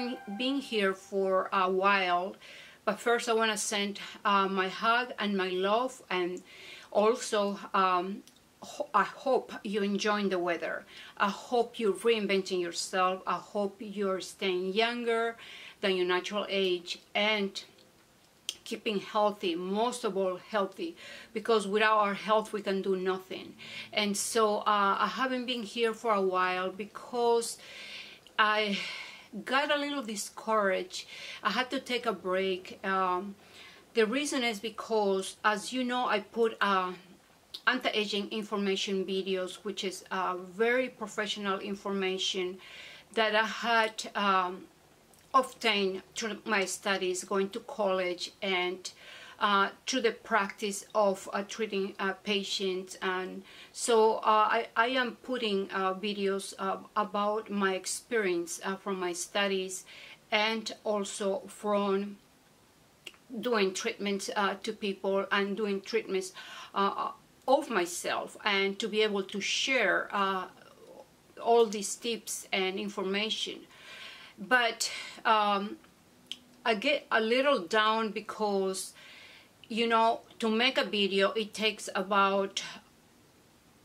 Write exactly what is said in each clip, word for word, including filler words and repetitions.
having been here for a while, but first I want to send uh, my hug and my love, and also um, I hope you're enjoying the weather. I hope you're reinventing yourself. I hope you're staying younger than your natural age and keeping healthy, most of all healthy, because without our health we can do nothing. And so uh, I haven't been here for a while because I got a little discouraged. I had to take a break. Um, the reason is because, as you know, I put uh, anti-aging information videos, which is uh, very professional information that I had um, obtained through my studies, going to college, and uh, through the practice of uh, treating uh, patients. And so uh, I, I am putting uh, videos uh, about my experience uh, from my studies, and also from doing treatments uh, to people, and doing treatments uh, of myself, and to be able to share uh, all these tips and information. But um, I get a little down because, you know, to make a video, it takes about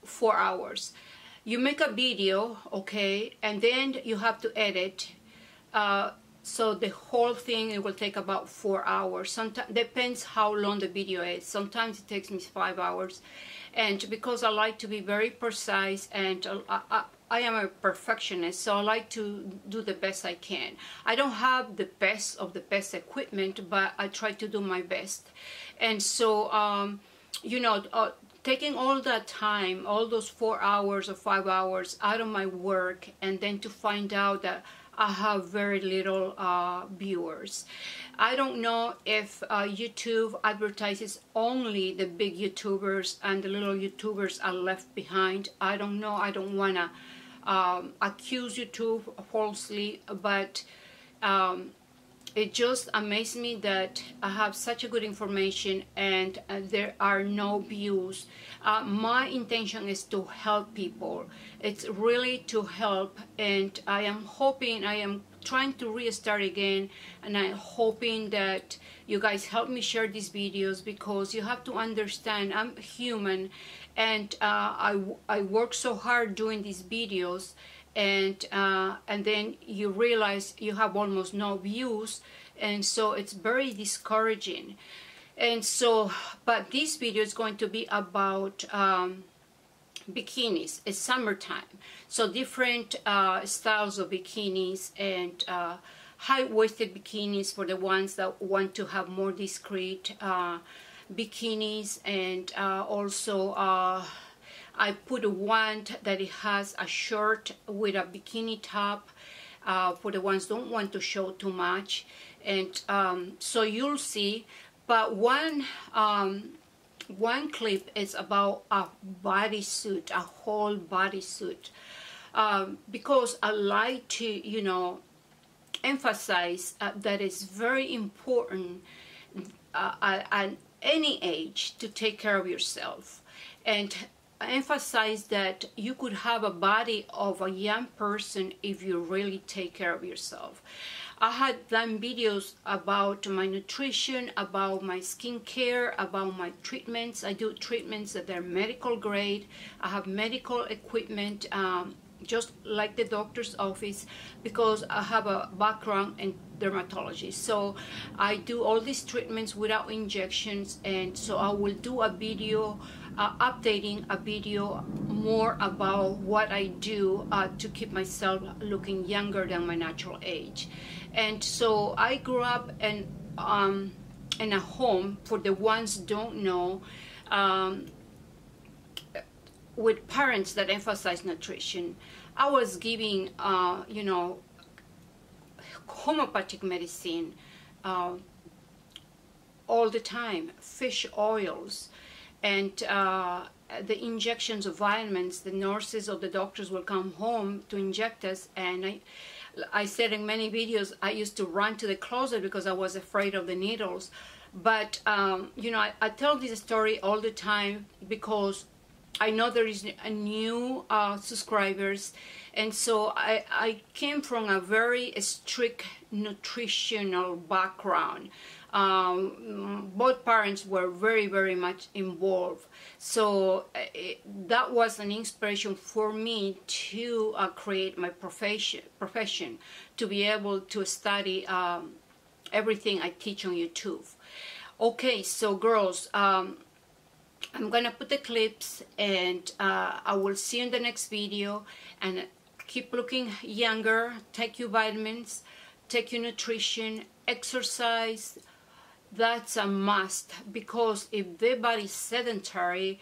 four hours. You make a video, okay, and then you have to edit. Uh, so the whole thing, it will take about four hours. Sometimes, depends how long the video is. Sometimes it takes me five hours. And because I like to be very precise, and I, I, I am a perfectionist, so I like to do the best I can. I don't have the best of the best equipment, but I try to do my best. And so, um, you know, uh, taking all that time, all those four hours or five hours out of my work, and then to find out that I have very little uh, viewers. I don't know if uh, YouTube advertises only the big YouTubers and the little YouTubers are left behind. I don't know. I don't want to um, accuse YouTube falsely, but um, it just amazed me that I have such a good information and uh, there are no views. Uh, my intention is to help people. It's really to help, and I am hoping, I am trying to restart again, and I'm hoping that you guys help me share these videos, because you have to understand I'm human, and uh, I, I work so hard doing these videos, and uh, and then you realize you have almost no views, and so it's very discouraging. And so, but this video is going to be about um, bikinis. It's summertime, so different uh, styles of bikinis, and uh, high-waisted bikinis for the ones that want to have more discreet uh, bikinis, and uh, also uh, I put a one that it has a shirt with a bikini top uh, for the ones don't want to show too much, and um, so you'll see. But one um, one clip is about a bodysuit, a whole bodysuit, um, because I like to, you know, emphasize uh, that it's very important uh, at any age to take care of yourself, and emphasize that you could have a body of a young person if you really take care of yourself. I had done videos about my nutrition, about my skincare, about my treatments. I do treatments that are medical grade. I have medical equipment, um, just like the doctor's office, because I have a background in dermatology. So I do all these treatments without injections, and so I will do a video uh, updating a video more about what I do uh, to keep myself looking younger than my natural age. And so I grew up in, um, in a home, for the ones don't know, um, with parents that emphasize nutrition. I was giving, uh, you know, homeopathic medicine uh, all the time, fish oils, and uh, the injections of vitamins. The nurses or the doctors will come home to inject us, and I, I said in many videos, I used to run to the closet because I was afraid of the needles. But um, you know, I, I tell this story all the time because I know there is a new uh, subscribers, and so I, I came from a very strict nutritional background. Um, both parents were very, very much involved. So it, that was an inspiration for me to uh, create my profession, profession, to be able to study um, everything I teach on YouTube. Okay, so girls, um, I'm gonna put the clips, and uh, I will see you in the next video. And keep looking younger, take your vitamins, take your nutrition, exercise. That's a must, because if the body's sedentary,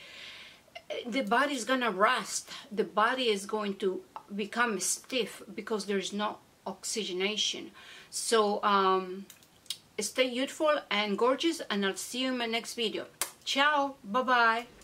the body's gonna rust. The body is going to become stiff because there's no oxygenation. So um, stay youthful and gorgeous, and I'll see you in my next video. Ciao, bye-bye.